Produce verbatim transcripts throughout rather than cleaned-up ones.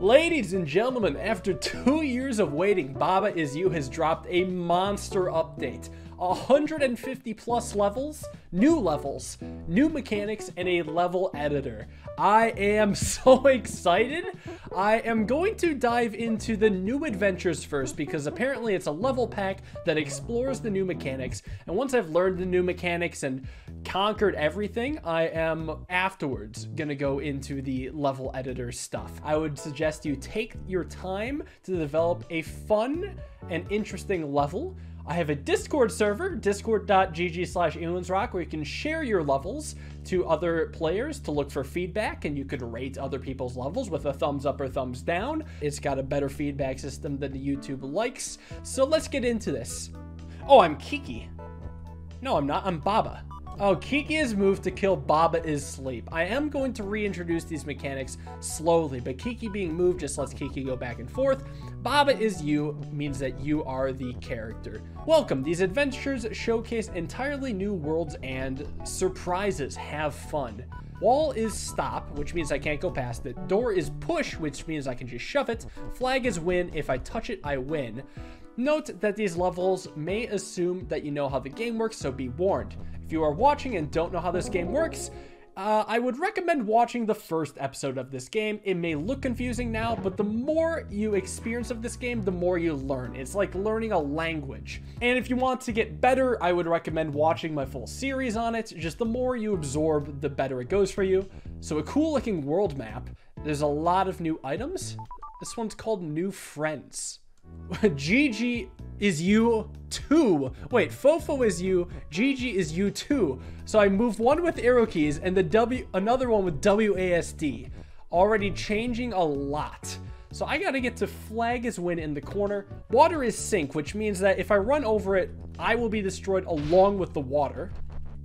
Ladies and gentlemen, after two years of waiting, Baba Is You has dropped a monster update. one hundred fifty plus levels, new levels, new mechanics, and a level editor. I am so excited. I am going to dive into the new adventures first because apparently it's a level pack that explores the new mechanics. And once I've learned the new mechanics and conquered everything, I am afterwards gonna go into the level editor stuff. I would suggest you take your time to develop a fun and interesting level. I have a Discord server, discord dot g g slash inlandsrock, where you can share your levels to other players to look for feedback, and you could rate other people's levels with a thumbs up or thumbs down. It's got a better feedback system than the YouTube likes. So let's get into this. Oh, I'm Kiki. No, I'm not. I'm Baba. Oh, Kiki has moved to kill Baba is sleep. I am going to reintroduce these mechanics slowly, but Kiki being moved just lets Kiki go back and forth. Baba Is You means that you are the character. Welcome. These adventures showcase entirely new worlds and surprises. Have fun. Wall is stop, which means I can't go past it. Door is push, which means I can just shove it. Flag is win. If I touch it, I win. Note that these levels may assume that you know how the game works, so be warned. If you are watching and don't know how this game works, uh, I would recommend watching the first episode of this game. It may look confusing now, but the more you experience of this game, the more you learn. It's like learning a language. And if you want to get better, I would recommend watching my full series on it. Just the more you absorb, the better it goes for you. So a cool looking world map. There's a lot of new items. This one's called New Friends. Gigi is you too. Wait, Fofo is you. Gigi is you too. So I move one with arrow keys and the W, another one with W A S D. Already changing a lot. So I gotta get to flag is win in the corner. Water is sink, which means that if I run over it, I will be destroyed along with the water.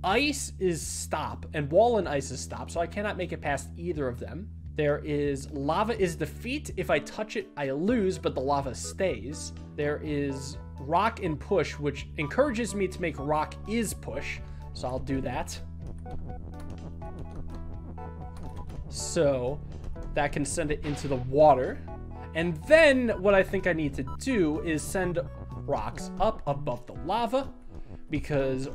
Ice is stop, and wall and ice is stop, so I cannot make it past either of them. There is lava is defeat. If I touch it, I lose, but the lava stays. There is rock and push, which encourages me to make rock is push. So I'll do that. So that can send it into the water. And then what I think I need to do is send rocks up above the lava because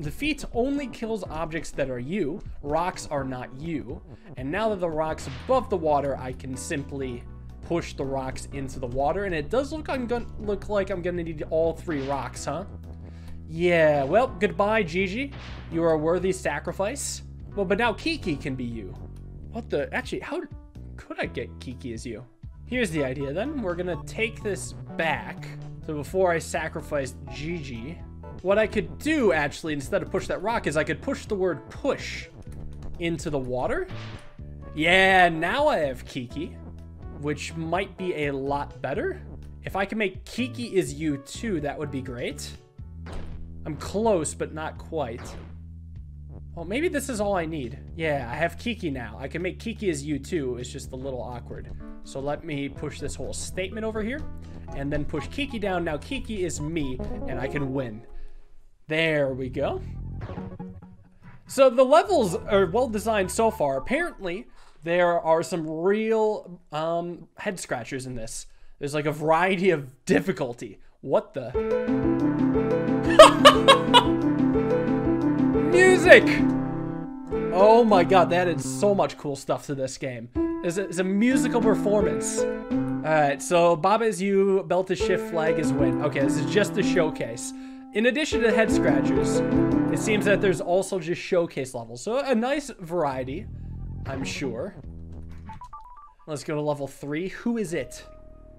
defeat only kills objects that are you. Rocks are not you. And now that the rock's above the water, I can simply push the rocks into the water. And it does look, I'm gonna, look like I'm going to need all three rocks, huh? Yeah, well, goodbye, Gigi. You are a worthy sacrifice. Well, but now Kiki can be you. What the? Actually, how could I get Kiki as you? Here's the idea, then. We're going to take this back. So before I sacrificed Gigi, what I could do, actually, instead of push that rock, is I could push the word push into the water. Yeah, now I have Kiki, which might be a lot better. If I can make Kiki is you too, that would be great. I'm close, but not quite. Well, maybe this is all I need. Yeah, I have Kiki now. I can make Kiki is you too. It's just a little awkward. So let me push this whole statement over here and then push Kiki down. Now Kiki is me and I can win. There we go. So the levels are well designed so far. Apparently, there are some real um, head scratchers in this. There's like a variety of difficulty. What the? Music! Oh my god, that added so much cool stuff to this game. It's a, it's a musical performance. Alright, so Baba Is You, belt is shift, flag is win. Okay, this is just a showcase. In addition to head scratchers, it seems that there's also just showcase levels. So a nice variety, I'm sure. Let's go to level three. Who is it?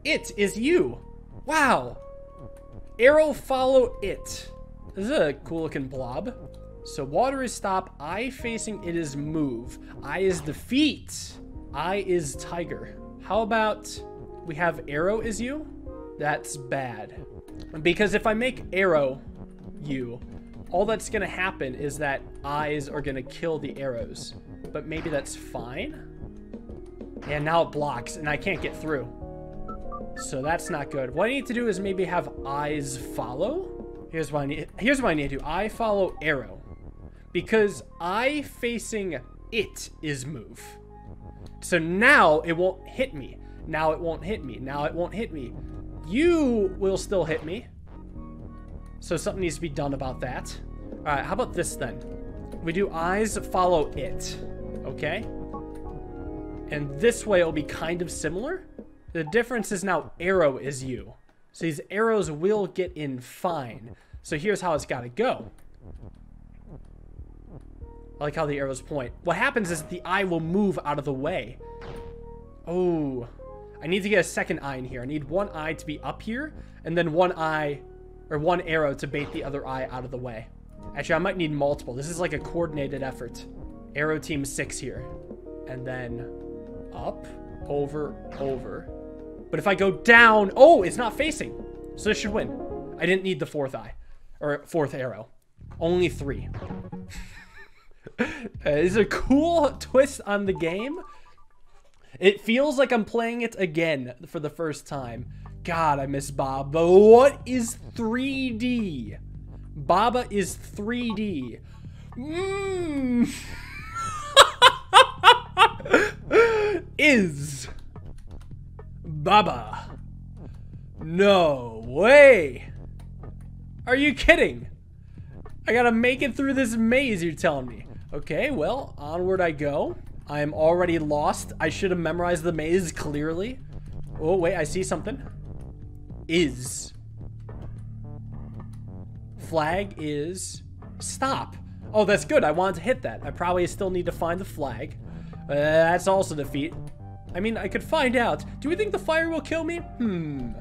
It is you. Wow. Arrow follow it. This is a cool looking blob. So water is stop. I facing it is move. I is defeat. I is tiger. How about we have arrow is you? That's bad. Because if I make arrow you, all that's going to happen is that eyes are going to kill the arrows. But maybe that's fine. And now it blocks and I can't get through. So that's not good. What I need to do is maybe have eyes follow. Here's what I need, here's what I need to do. I follow arrow. Because I facing it is move. So now it won't hit me. Now it won't hit me. Now it won't hit me. You will still hit me. So something needs to be done about that. All right, how about this then? We do eyes follow it, okay? And this way it'll be kind of similar. The difference is now arrow is you. So these arrows will get in fine. So here's how it's gotta go. I like how the arrows point. What happens is the eye will move out of the way. Oh, I need to get a second eye in here. I need one eye to be up here and then one eye or one arrow to bait the other eye out of the way. Actually, I might need multiple. This is like a coordinated effort. Arrow team six here. And then up, over, over. But if I go down, oh, it's not facing. So this should win. I didn't need the fourth eye or fourth arrow. Only three. uh, it's a cool twist on the game. It feels like I'm playing it again for the first time. God, I miss Bob. But what is three D? Baba is three D. Mmm. Is Baba? No way. Are you kidding? I gotta make it through this maze, you're telling me. Okay, well, onward I go. I am already lost. I should have memorized the maze clearly. Oh, wait, I see something. Is. Flag is stop. Oh, that's good. I wanted to hit that. I probably still need to find the flag. Uh, that's also defeat. I mean, I could find out. Do we think the fire will kill me? Hmm.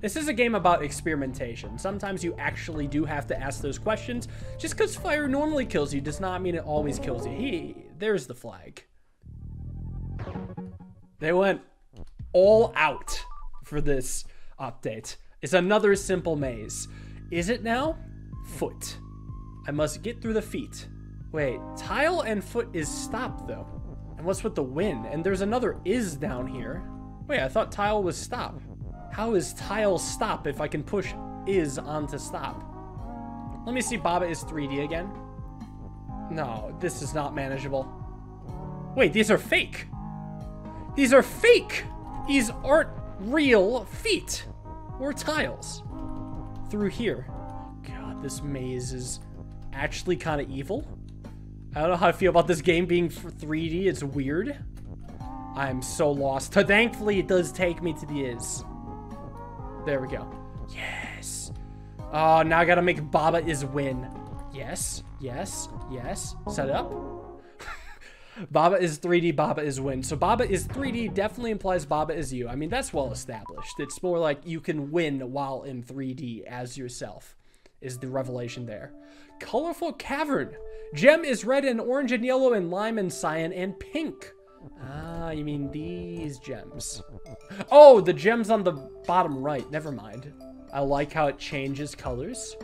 This is a game about experimentation. Sometimes you actually do have to ask those questions. Just because fire normally kills you does not mean it always kills you. Hey, there's the flag. They went all out for this update. It's another simple maze. Is it now? Foot. I must get through the feet. Wait, tile and foot is stop though. And what's with the win? And there's another is down here. Wait, I thought tile was stop. How is tile stop if I can push is onto stop? Let me see Baba is three D again. No, this is not manageable. Wait, these are fake. These are fake. These aren't real feet or tiles. Through here. God, this maze is actually kind of evil. I don't know how I feel about this game being for three D. It's weird. I'm so lost. Thankfully, it does take me to the is. There we go. Yes. Oh, now I gotta make Baba is win. Yes, yes, yes. Set it up. Baba is three D, Baba is win. So Baba is three D definitely implies Baba is you. I mean, that's well established. It's more like you can win while in three D as yourself is the revelation there. Colorful cavern. Gem is red and orange and yellow and lime and cyan and pink. Ah, you mean these gems. Oh, the gems on the bottom right. Never mind. I like how it changes colors.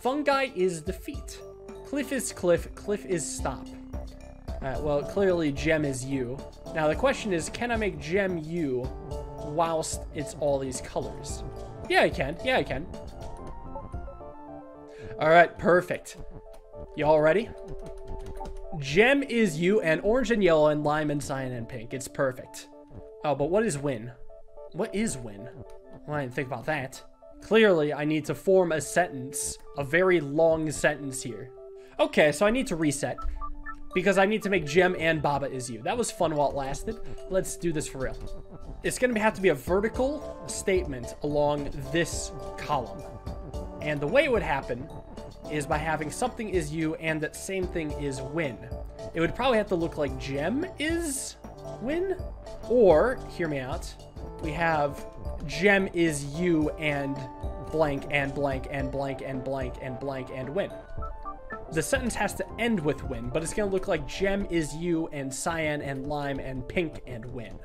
Fungi is defeat. Cliff is cliff. Cliff is stop. Alright, well, clearly Gem is you. Now the question is, can I make Gem you whilst it's all these colors? Yeah, I can. Yeah, I can. Alright, perfect. Y'all ready? Gem is you and orange and yellow and lime and cyan and pink. It's perfect. Oh, but what is win? What is win? Well, I didn't think about that. Clearly, I need to form a sentence. A very long sentence here. Okay, so I need to reset. Because I need to make Gem and Baba is you. That was fun while it lasted. Let's do this for real. It's going to have to be a vertical statement along this column. And the way it would happen is by having something is you and that same thing is win. It would probably have to look like Gem is win. Or, hear me out, we have Gem is you and blank and blank and blank and blank and blank and win. The sentence has to end with win, but it's going to look like Gem is you and cyan and lime and pink and win.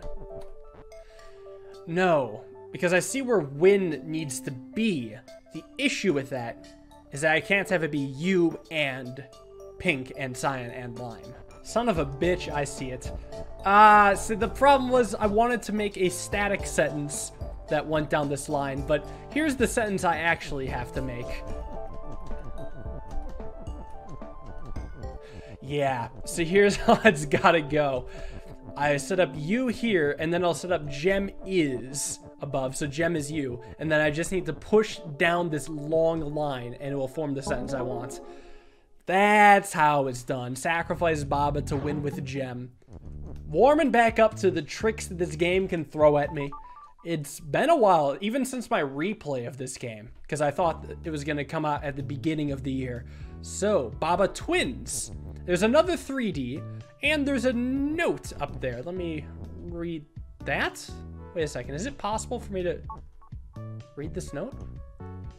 No, because I see where win needs to be. The issue with that is that I can't have it be you and pink and cyan and lime. Son of a bitch, I see it. Ah, uh, so the problem was I wanted to make a static sentence that went down this line, but here's the sentence I actually have to make. Yeah, so here's how it's gotta go. I set up you here, and then I'll set up Jem is above, so Jem is you, and then I just need to push down this long line and it will form the sentence I want. That's how it's done. Sacrifice Baba to win with Jem. Warming back up to the tricks that this game can throw at me. It's been a while, even since my replay of this game, because I thought it was going to come out at the beginning of the year. So, Baba Twins. There's another three D, and there's a note up there. Let me read that. Wait a second. Is it possible for me to read this note?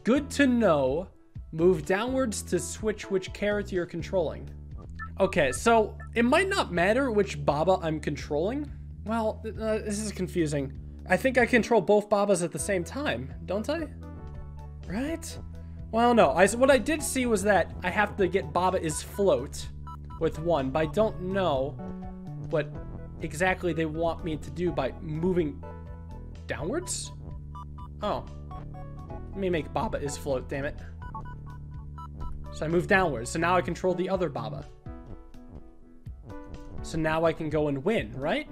Good to know. Move downwards to switch which character you're controlling. Okay, so it might not matter which Baba I'm controlling. Well, uh, this is confusing. I think I control both Babas at the same time, don't I? Right? Well, no. I, what I did see was that I have to get Baba is float with one, but I don't know what exactly they want me to do by moving downwards? Oh. Let me make Baba is float, damn it. So I move downwards. So now I control the other Baba. So now I can go and win, right?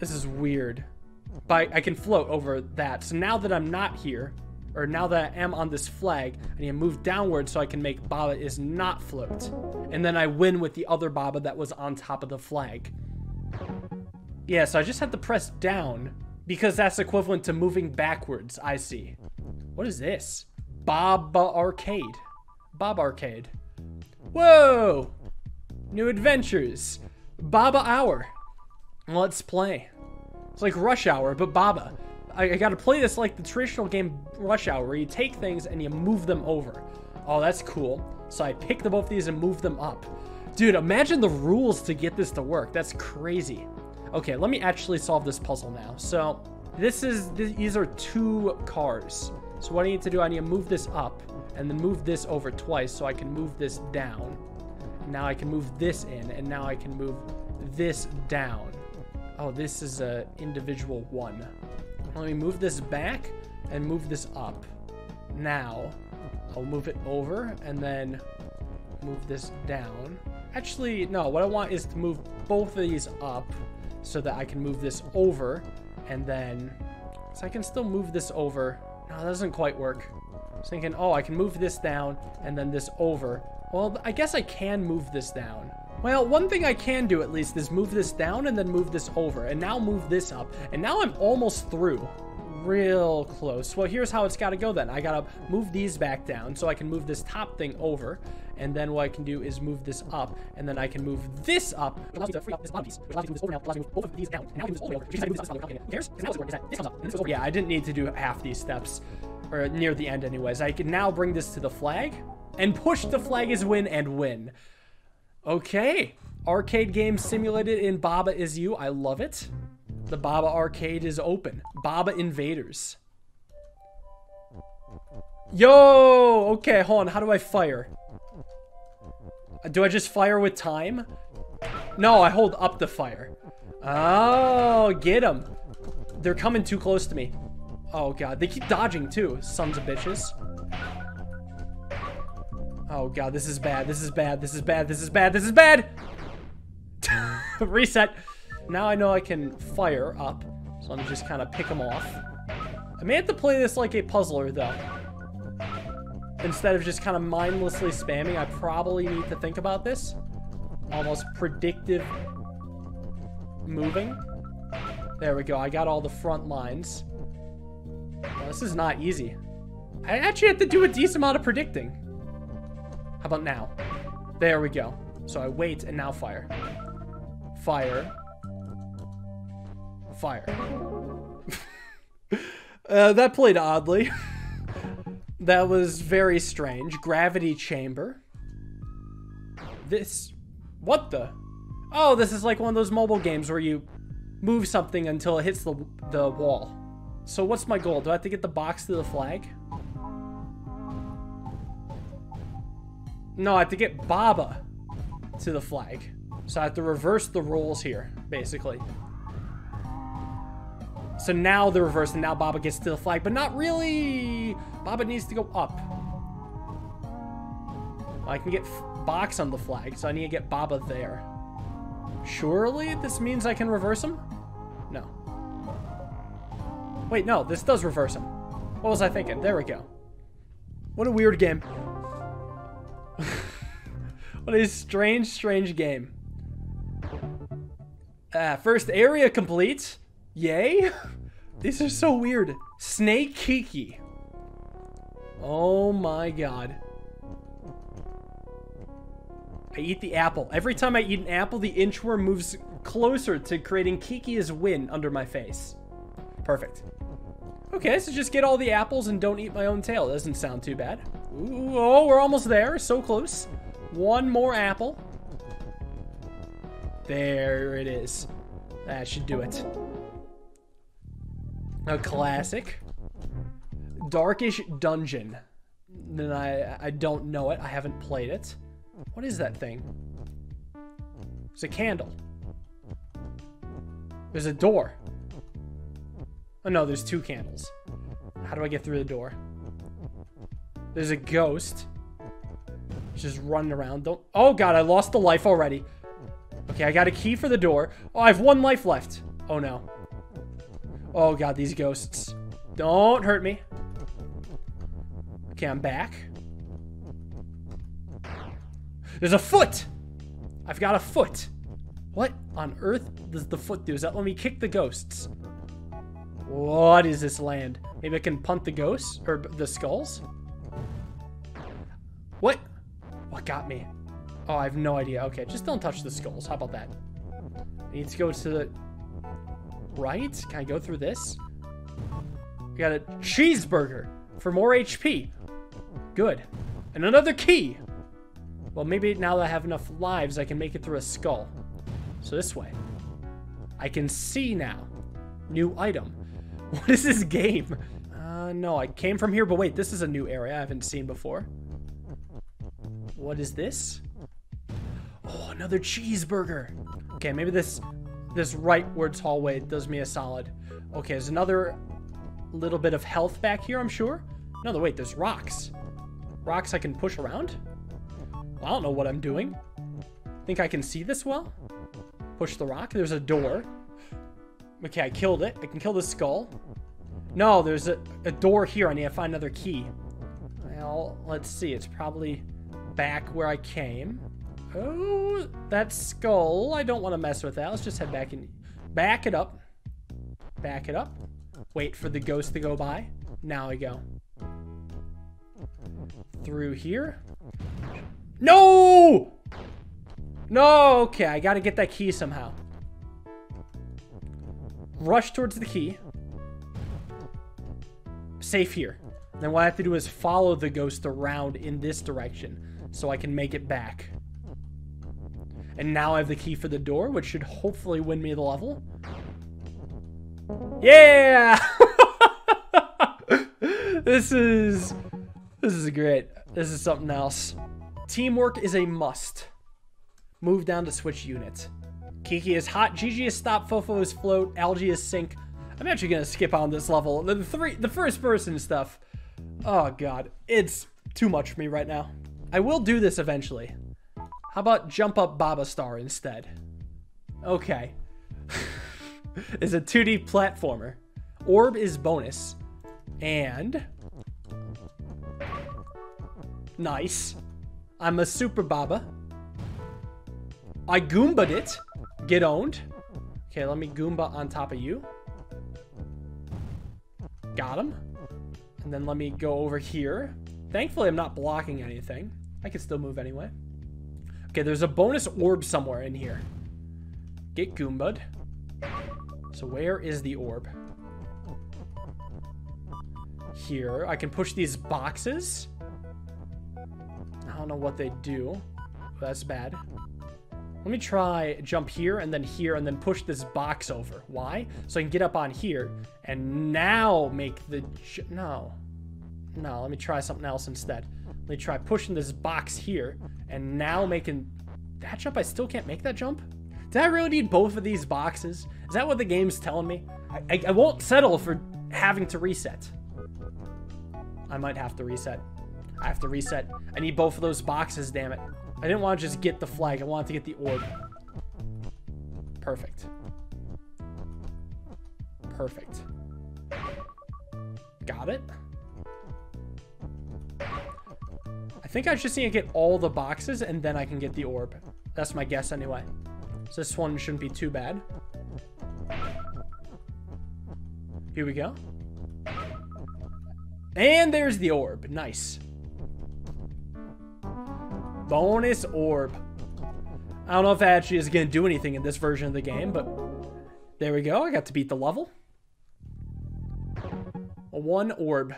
This is weird. But I can float over that. So now that I'm not here, or now that I am on this flag, I need to move downwards so I can make Baba is not float. And then I win with the other Baba that was on top of the flag. Yeah, so I just had to press down because that's equivalent to moving backwards. I see. What is this? Baba Arcade. Baba Arcade. Whoa! New adventures. Baba Hour. Let's play. It's like Rush Hour, but Baba. I, I gotta play this like the traditional game Rush Hour, where you take things and you move them over. Oh, that's cool. So I pick them up these and move them up. Dude, imagine the rules to get this to work. That's crazy. Okay, let me actually solve this puzzle now. So this is, these are two cars. So what I need to do, I need to move this up and then move this over twice so I can move this down. Now I can move this in, and now I can move this down. Oh, this is an individual one. Let me move this back and move this up. Now I'll move it over and then move this down. Actually, no, what I want is to move both of these up so that I can move this over, and then so I can still move this over. No, that doesn't quite work. I was thinking, oh, I can move this down and then this over. Well, I guess I can move this down. Well, one thing I can do at least is move this down and then move this over. And now move this up. And now I'm almost through. Real close. Well, here's how it's got to go then. I got to move these back down so I can move this top thing over. And then what I can do is move this up. And then I can move this up. It allows me to free up this bottom piece. It allows me to move this over now. It allows me to move both of these down. And now I can move this all the way over. Because I can move this up. Who cares? Because now it's working. This comes up. And this goes over. Yeah, I didn't need to do half these steps. Or near the end anyways. I can now bring this to the flag. And push the flag is win and win. Okay. Arcade game simulated in Baba Is You. I love it. The Baba Arcade is open. Baba Invaders. Yo! Okay, hold on. How do I fire? Do I just fire with time? No, I hold up the fire. Oh, get them. They're coming too close to me. Oh, God. They keep dodging, too. Sons of bitches. Oh, God. This is bad. This is bad. This is bad. This is bad. This is bad! Reset. Now I know I can fire up. So let me just kind of pick them off. I may have to play this like a puzzler, though. Instead of just kind of mindlessly spamming, I probably need to think about this. Almost predictive moving. There we go. I got all the front lines. Well, this is not easy. I actually have to do a decent amount of predicting. How about now? There we go. So I wait and now fire. Fire. Fire. uh, that played oddly. That was very strange. Gravity chamber. This... What the? Oh, this is like one of those mobile games where you move something until it hits the, the wall. So what's my goal? Do I have to get the box to the flag? No, I have to get Baba to the flag. So I have to reverse the roles here, basically. So now the reverse, and now Baba gets to the flag, but not really. Baba needs to go up. I can get box on the flag, so I need to get Baba there. Surely this means I can reverse him? No. Wait, no, this does reverse him. What was I thinking? There we go. What a weird game. What a strange, strange game. Ah, first area complete. Yay. These are so weird. Snake Kiki. Oh my god. I eat the apple. Every time I eat an apple, the inchworm moves closer to creating Kiki's win under my face. Perfect. Okay, so just get all the apples and don't eat my own tail. Doesn't sound too bad. Ooh, oh, we're almost there. So close. One more apple. There it is. That should do it. A classic. Darkish Dungeon. Then I I don't know it. I haven't played it. What is that thing? It's a candle. There's a door. Oh no, there's two candles. How do I get through the door? There's a ghost. Just running around. Don't. Oh god, I lost the life already. Okay, I got a key for the door. Oh, I have one life left. Oh no. Oh god, these ghosts. Don't hurt me. Okay, I'm back. There's a foot! I've got a foot. What on earth does the foot do? Does that let me kick the ghosts? What is this land? Maybe I can punt the ghosts? Or the skulls? What? What got me? Oh, I have no idea. Okay, just don't touch the skulls. How about that? I need to go to the... right? Can I go through this? We got a cheeseburger for more H P. Good. And another key. Well, maybe now that I have enough lives, I can make it through a skull. So this way. I can see now. New item. What is this game? Uh, no, I came from here, but wait, this is a new area I haven't seen before. What is this? Oh, another cheeseburger. Okay, maybe this this rightwards hallway does me a solid. Okay, there's another little bit of health back here, I'm sure. No, wait, there's rocks. Rocks I can push around? I don't know what I'm doing. Think I can see this well? Push the rock. There's a door. Okay, I killed it. I can kill this skull. No, there's a, a door here. I need to find another key. Well, let's see. It's probably back where I came. Oh, that skull. I don't want to mess with that. Let's just head back and back it up. Back it up. Wait for the ghost to go by. Now I go. Through here. No! No! Okay, I gotta get that key somehow. Rush towards the key. Safe here. Then what I have to do is follow the ghost around in this direction so I can make it back. And now I have the key for the door, which should hopefully win me the level. Yeah! This is... This is great. This is something else. Teamwork is a must. Move down to switch unit. Kiki is hot. Gigi is stop. Fofo is float. Algae is sink. I'm actually gonna skip on this level. The three, the first person stuff. Oh god, it's too much for me right now. I will do this eventually. How about jump up Baba Star instead? Okay. It's a two D platformer. Orb is bonus. And nice. I'm a super Baba. I Goomba'd it. Get owned. Okay, let me Goomba on top of you. Got him. And then let me go over here. Thankfully, I'm not blocking anything. I can still move anyway. Okay, there's a bonus orb somewhere in here. Get Goomba'd. So where is the orb? Here. I can push these boxes. I don't know what they do. That's bad. Let me try jump here and then here and then push this box over. Why? So I can get up on here and now make the... No. No, let me try something else instead. Let me try pushing this box here and now making... That jump? I still can't make that jump? Did I really need both of these boxes? Is that what the game's telling me? I, I, I won't settle for having to reset. I might have to reset. I have to reset. I need both of those boxes, damn it. I didn't want to just get the flag. I wanted to get the orb. Perfect. Perfect. Got it. I think I just need to get all the boxes and then I can get the orb. That's my guess anyway. So this one shouldn't be too bad. Here we go. And there's the orb. Nice. Bonus orb. I don't know if that actually is going to do anything in this version of the game, but there we go. I got to beat the level. One orb.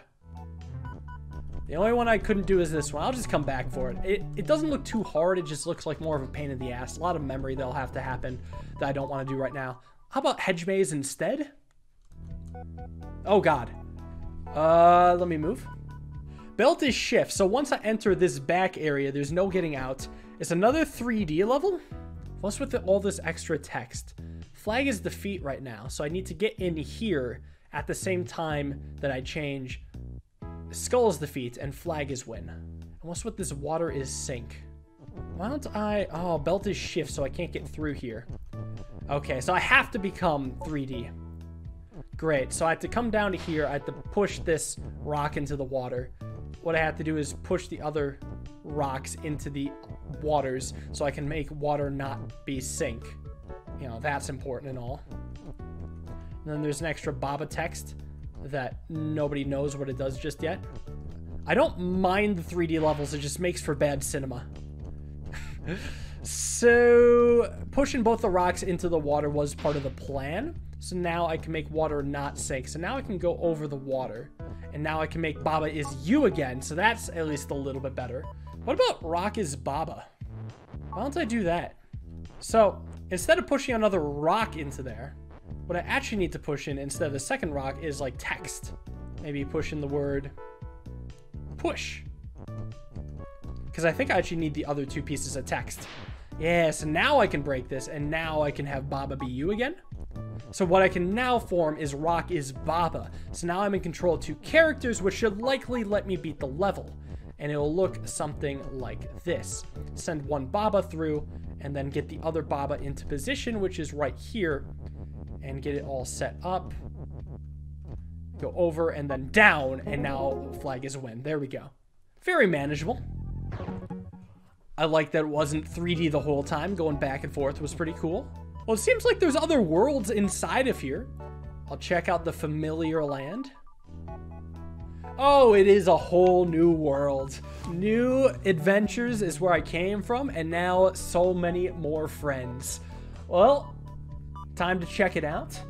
The only one I couldn't do is this one. I'll just come back for it. It, it doesn't look too hard. It just looks like more of a pain in the ass. A lot of memory that'll have to happen that I don't want to do right now. How about Hedge Maze instead? Oh, God. Uh, let me move. Belt is shift. So once I enter this back area, there's no getting out. It's another three D level. What's with the, all this extra text? Flag is defeat right now. So I need to get in here at the same time that I change skull is defeat and flag is win. And what's with this water is sink? Why don't I... Oh, belt is shift, so I can't get through here. Okay, so I have to become three D. Great, so I have to come down to here. I have to push this rock into the water. What I have to do is push the other rocks into the waters so I can make water not be sink. You know, that's important and all. And then there's an extra Baba text that nobody knows what it does just yet. I don't mind the three D levels. It just makes for bad cinema. So pushing both the rocks into the water was part of the plan. So now I can make water not sink. So now I can go over the water. And now I can make Baba Is You again. So that's at least a little bit better. What about Rock Is Baba? Why don't I do that? So instead of pushing another rock into there, what I actually need to push in instead of the second rock is like text. Maybe push in the word push. Because I think I actually need the other two pieces of text. Yeah, so now I can break this and now I can have Baba be you again. So what I can now form is Rock Is Baba. So now I'm in control of two characters, which should likely let me beat the level. And it will look something like this. Send one Baba through and then get the other Baba into position, which is right here. And get it all set up. Go over and then down. And now flag is a win. There we go. Very manageable. I like that it wasn't three D the whole time. Going back and forth was pretty cool. Well, it seems like there's other worlds inside of here. I'll check out the familiar land. Oh, it is a whole new world. New adventures is where I came from. And now so many more friends. Well... Time to check it out.